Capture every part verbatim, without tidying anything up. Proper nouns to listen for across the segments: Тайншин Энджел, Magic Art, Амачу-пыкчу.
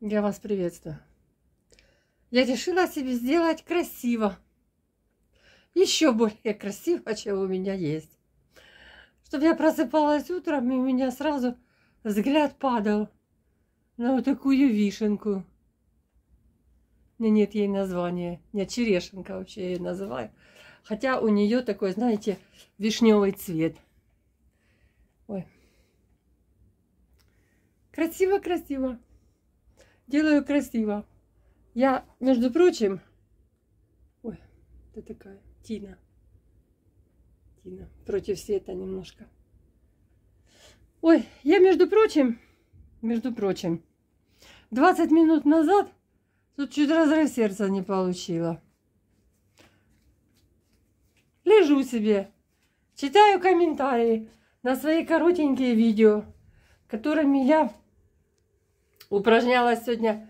Я вас приветствую. Я решила себе сделать красиво. Еще более красиво, чем у меня есть. Чтобы я просыпалась утром, и у меня сразу взгляд падал на вот такую вишенку. Нет ей названия. Я черешенка вообще ее называю. Хотя у нее такой, знаете, вишневый цвет. Ой. Красиво-красиво. Делаю красиво. Я, между прочим... Ой, это такая тина. Тина. Против света немножко. Ой, я, между прочим... Между прочим, двадцать минут назад тут чуть разрыв сердца не получила. Лежу себе, читаю комментарии на свои коротенькие видео, которыми я... Упражнялась сегодня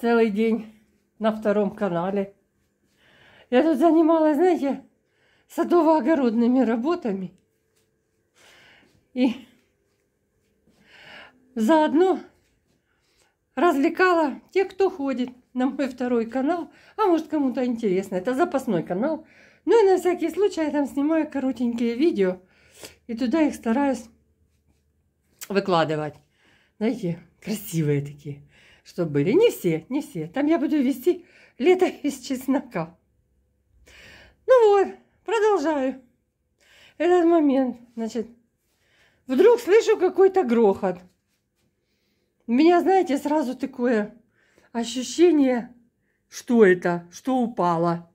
целый день на втором канале. Я тут занималась, знаете, садово-огородными работами. И заодно развлекала тех, кто ходит на мой второй канал. А может, кому-то интересно. Это запасной канал. Ну и на всякий случай я там снимаю коротенькие видео. И туда их стараюсь выкладывать. Знаете... Красивые такие, что были. Не все, не все. Там я буду вести лето из чеснока. Ну вот, продолжаю. Этот момент, значит, вдруг слышу какой-то грохот. У меня, знаете, сразу такое ощущение, что это, что упало.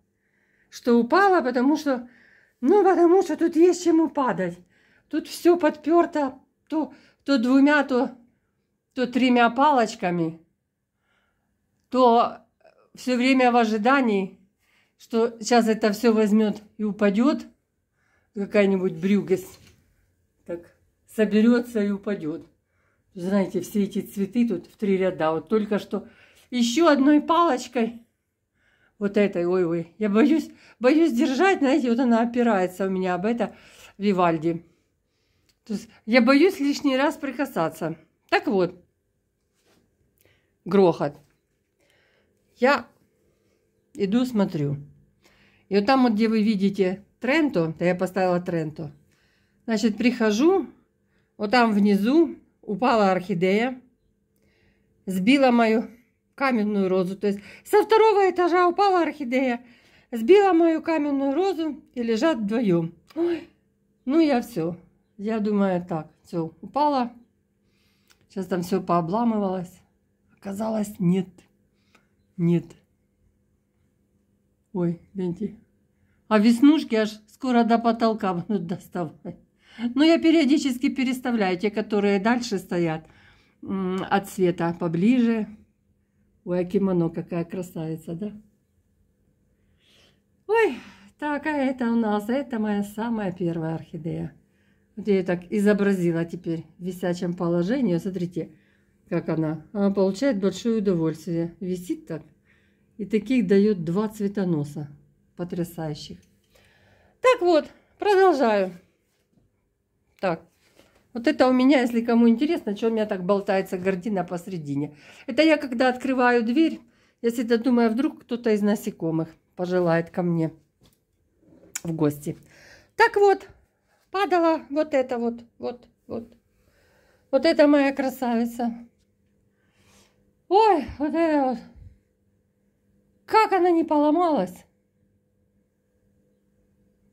Что упало, потому что, ну, потому что тут есть чему падать. Тут все подперто то, то двумя, то... то тремя палочками, то все время в ожидании, что сейчас это все возьмет и упадет, какая-нибудь брюгость так соберется и упадет. Знаете, все эти цветы тут в три ряда. Вот только что еще одной палочкой, вот этой, ой-ой, я боюсь, боюсь держать, знаете, вот она опирается у меня об это Вивальди. То есть я боюсь лишний раз прикасаться. Так вот. Грохот. Я иду, смотрю. И вот там вот, где вы видите Тренту, то я поставила Тренту. Значит, прихожу, вот там внизу упала орхидея, сбила мою каменную розу. То есть со второго этажа упала орхидея, сбила мою каменную розу и лежат вдвоем. Ой, ну я все. Я думаю, так, все, упала. Сейчас там все пообламывалось. Оказалось, нет. Нет. Ой, гляньте. А веснушки аж скоро до потолка будут доставать. Но я периодически переставляю те, которые дальше стоят от света, поближе. Ой, а кимоно какая красавица, да? Ой, такая это у нас. Это моя самая первая орхидея. Вот я ее так изобразила теперь в висячем положении. Смотрите, как она. Она получает большое удовольствие. Висит так. И таких дает два цветоноса. Потрясающих. Так вот, продолжаю. Так. Вот это у меня, если кому интересно, что у меня так болтается гордина посредине. Это я, когда открываю дверь, я всегда думаю, вдруг кто-то из насекомых пожелает ко мне в гости. Так вот. Падала вот это вот, вот, вот. Вот это моя красавица. Ой, вот это вот. Как она не поломалась.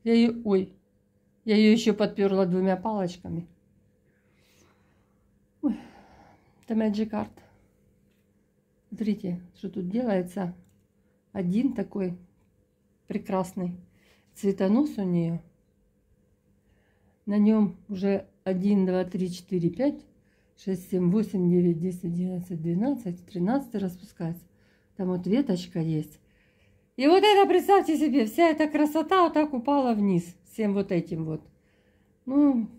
Я ее, ой, я ее еще подперла двумя палочками. Ой, это Magic Art. Смотрите, что тут делается. Один такой прекрасный цветонос у нее. На нем уже один, два, три, четыре, пять, шесть, семь, восемь, девять, десять, одиннадцать, двенадцать, тринадцать распускается. Там вот веточка есть. И вот это, представьте себе, вся эта красота вот так упала вниз. Всем вот этим вот. Ну,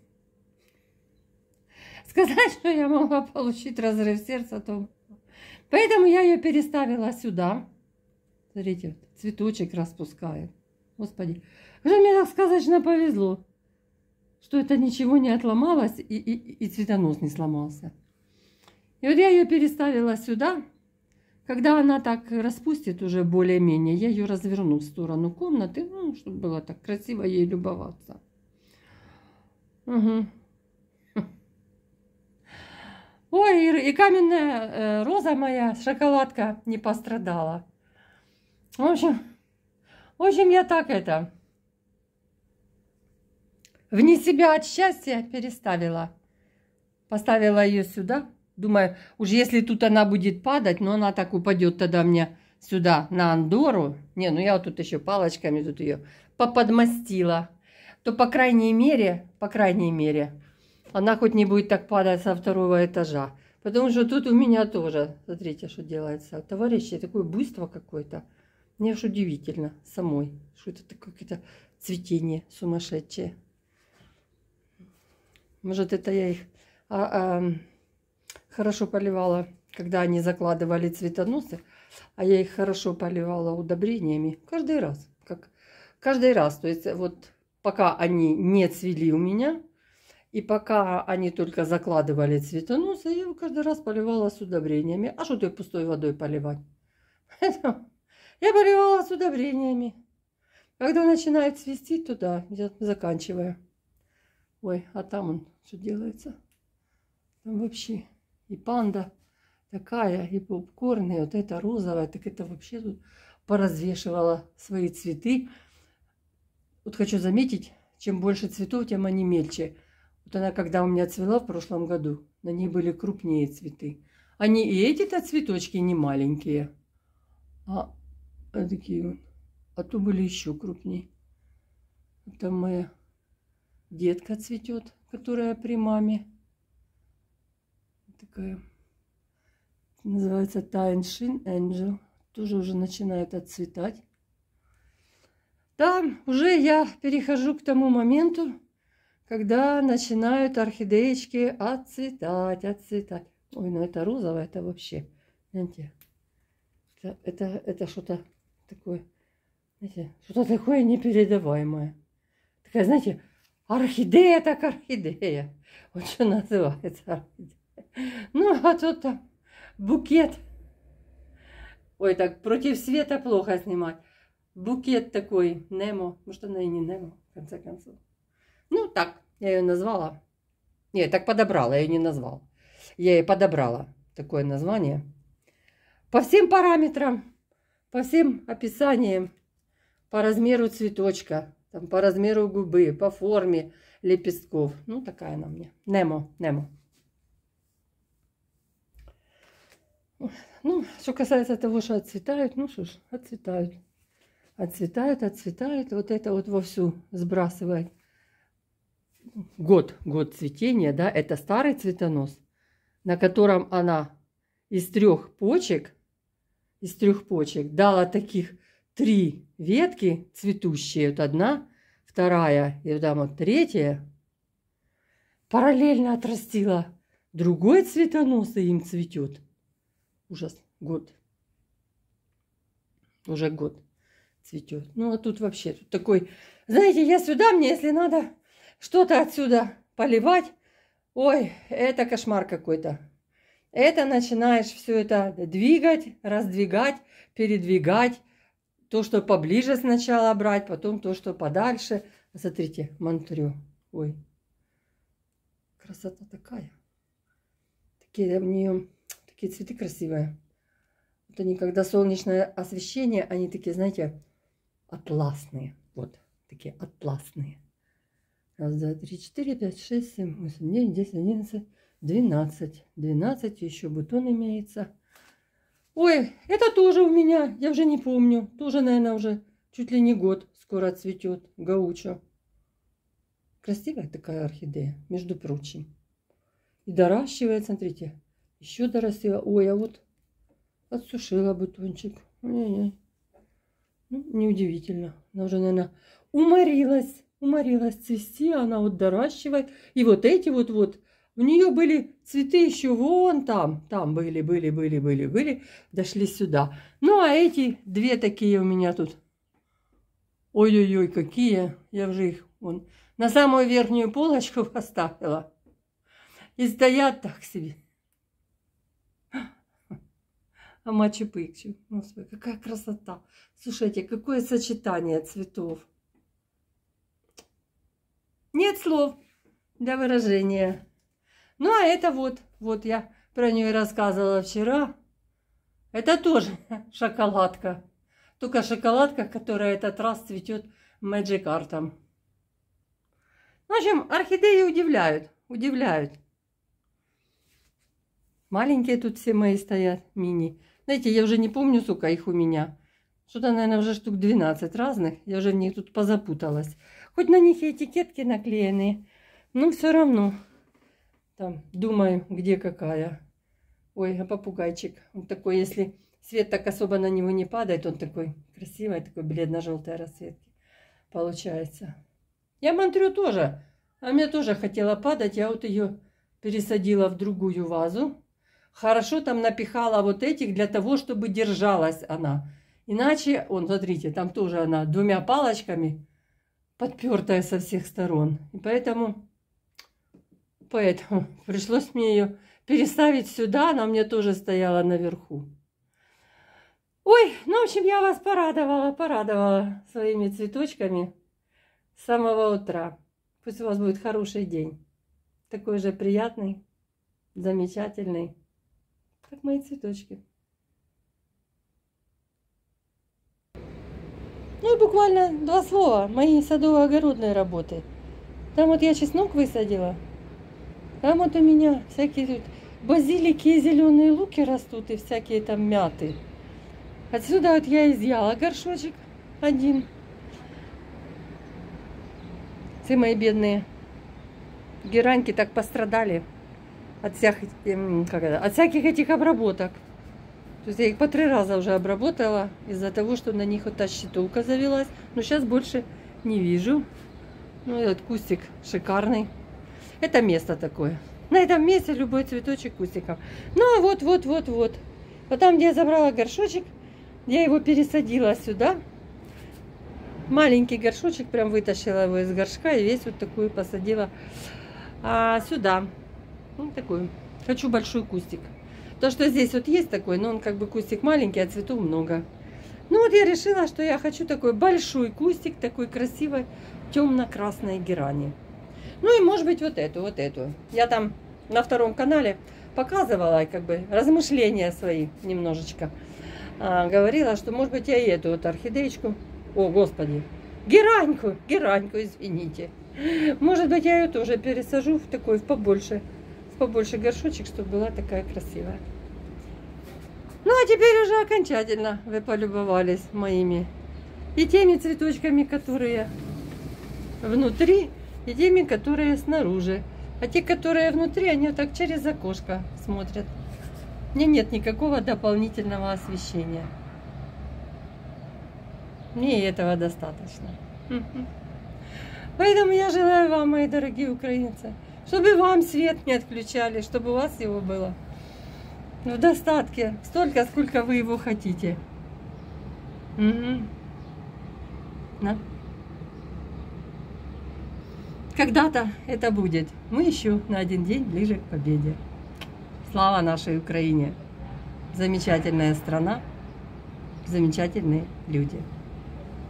сказать, что я могла получить разрыв сердца, то... Поэтому я ее переставила сюда. Смотрите, цветочек распускает. Господи, уже мне так сказочно повезло. Что это ничего не отломалось, и, и, и цветонос не сломался. И вот я ее переставила сюда, Когда она так распустит уже более-менее, я ее разверну в сторону комнаты, ну, чтобы было так красиво ей любоваться. Угу. Ой, и каменная э, роза моя, шоколадка, не пострадала. В общем, в общем, я так это, вне себя от счастья переставила. Поставила ее сюда. Думаю, уж если тут она будет падать, но она так упадет тогда мне сюда, на Андору. Не, ну я вот тут еще палочками тут ее поподмастила. То, по крайней мере, по крайней мере... Она хоть не будет так падать со второго этажа. Потому что тут у меня тоже, смотрите, что делается. Товарищи, такое буйство какое-то. Мне аж удивительно самой. Что это такое, какое-то цветение сумасшедшее. Может, это я их а, а, хорошо поливала, когда они закладывали цветоносы. А я их хорошо поливала удобрениями. Каждый раз. Как, каждый раз. То есть, вот пока они не цвели у меня... И пока они только закладывали цветоносы, я его каждый раз поливала с удобрениями. А что ты пустой водой поливать? Поэтому я поливала с удобрениями. Когда начинает цвести, то да, я заканчиваю. Ой, а там он что делается? Там вообще и панда такая, и попкорн, и вот эта розовая. Так это вообще тут поразвешивала свои цветы. Вот хочу заметить, чем больше цветов, тем они мельче. Вот она, когда у меня цвела в прошлом году, на ней были крупнее цветы. Они и эти-то цветочки не маленькие, а, а такие вот. А то были еще крупнее. Это моя детка цветет, которая при маме. Такая. Называется Тайншин Энджел. Тоже уже начинает отцветать. Там уже я перехожу к тому моменту, когда начинают орхидеечки отцветать, отцветать. Ой, ну это розовое, это вообще, знаете, это, это, это что-то такое, знаете, что-то такое непередаваемое. Такая, знаете, орхидея так орхидея. Вот что называется орхидея. Ну, а тут там букет. Ой, так против света плохо снимать. Букет такой, Немо. Может, она и не Немо, в конце концов. Ну, так, я ее назвала. Не, так подобрала, я ее не назвала. Я ей подобрала такое название. По всем параметрам, по всем описаниям, по размеру цветочка, там, по размеру губы, по форме лепестков. Ну, такая она мне. Немо, Немо. Ну, что касается того, что отцветают, ну, что ж, отцветают. Отцветают, отцветают. Вот это вот вовсю сбрасывает. Год, год цветения, да, это старый цветонос, на котором она из трех почек, из трех почек дала таких три ветки цветущие, вот одна, вторая и вот там вот третья, параллельно отрастила другой цветонос, и им цветет. Ужас, год, уже год цветет. Ну а тут вообще тут такой, знаете, я сюда, мне если надо что-то отсюда поливать. Ой, это кошмар какой-то. Это начинаешь все это двигать, раздвигать, передвигать. То, что поближе сначала брать, потом то, что подальше. Смотрите, монтрю. Ой, красота такая. Такие в нее, такие цветы красивые. Вот они, когда солнечное освещение, они такие, знаете, атласные. Вот, такие атласные. Раз, два, три, четыре, пять, шесть, семь, восемь, девять, десять, одиннадцать, двенадцать. Двенадцать, еще бутон имеется. Ой, это тоже у меня, я уже не помню. Тоже, наверное, уже чуть ли не год скоро цветет гаучо. Красивая такая орхидея, между прочим. И доращивает, смотрите, еще дорастила. Ой, а вот отсушила бутончик. Не-не. Ну, неудивительно. Она уже, наверное, уморилась. Уморилась цвести, она вот доращивает. И вот эти вот, вот, у нее были цветы еще вон там, там были, были, были, были, были, дошли сюда. Ну, а эти две такие у меня тут, ой-ой-ой, какие, я уже их вон на самую верхнюю полочку поставила. И стоят так себе. Амачу-пыкчу. Господи, какая красота. Слушайте, какое сочетание цветов. Нет слов для выражения. Ну, а это вот, вот я про нее рассказывала вчера. Это тоже шоколадка. Только шоколадка, которая этот раз цветет Magic Art. В общем, орхидеи удивляют, удивляют. Маленькие тут все мои стоят, мини. Знаете, я уже не помню, сука, их у меня. Что-то, наверное, уже штук двенадцать разных. Я уже в них тут позапуталась. Хоть на них и этикетки наклеены, но все равно. Там, думаю, где какая. Ой, а попугайчик. Он такой, если свет так особо на него не падает, он такой красивый, такой бледно-желтая расцветка получается. Я монтрю тоже. А мне тоже хотела падать. Я вот ее пересадила в другую вазу. Хорошо там напихала вот этих для того, чтобы держалась она. Иначе, он, смотрите, там тоже она двумя палочками, подпертая со всех сторон. И поэтому, поэтому пришлось мне ее переставить сюда. Она у меня тоже стояла наверху. Ой, ну, в общем, я вас порадовала, порадовала своими цветочками. С самого утра. Пусть у вас будет хороший день. Такой же приятный, замечательный, как мои цветочки. Ну и буквально два слова. Мои садово-огородные работы. Там вот я чеснок высадила. Там вот у меня всякие базилики и зеленые луки растут. И всякие там мяты. Отсюда вот я изъяла горшочек один. Все мои бедные гераньки так пострадали от, всех, как это, от всяких этих обработок. То есть я их по три раза уже обработала из-за того, что на них вот та щитовка завелась. Но сейчас больше не вижу. Ну, этот кустик шикарный. Это место такое. На этом месте любой цветочек кустиком. Ну, а вот-вот-вот-вот. Вот там, где я забрала горшочек, я его пересадила сюда. Маленький горшочек, прям вытащила его из горшка и весь вот такую посадила а, сюда. Вот такую. Хочу большой кустик. То, что здесь вот есть такой, но он как бы кустик маленький, а цветов много. Ну вот я решила, что я хочу такой большой кустик, такой красивой темно-красной герани. Ну и может быть вот эту, вот эту. Я там на втором канале показывала как бы размышления свои немножечко. А, говорила, что может быть я и эту вот орхидеечку. О, господи, гераньку, гераньку, извините. Может быть, я ее тоже пересажу в такой, в побольше, в побольше горшочек, чтобы была такая красивая. Ну, а теперь уже окончательно вы полюбовались моими и теми цветочками, которые внутри, и теми, которые снаружи. А те, которые внутри, они вот так через окошко смотрят. Мне нет никакого дополнительного освещения. Мне этого достаточно. Поэтому я желаю вам, мои дорогие украинцы, чтобы вам свет не отключали, чтобы у вас его было в достатке, столько, сколько вы его хотите. Да. Когда-то это будет. Мы еще на один день ближе к победе. Слава нашей Украине! Замечательная страна, замечательные люди.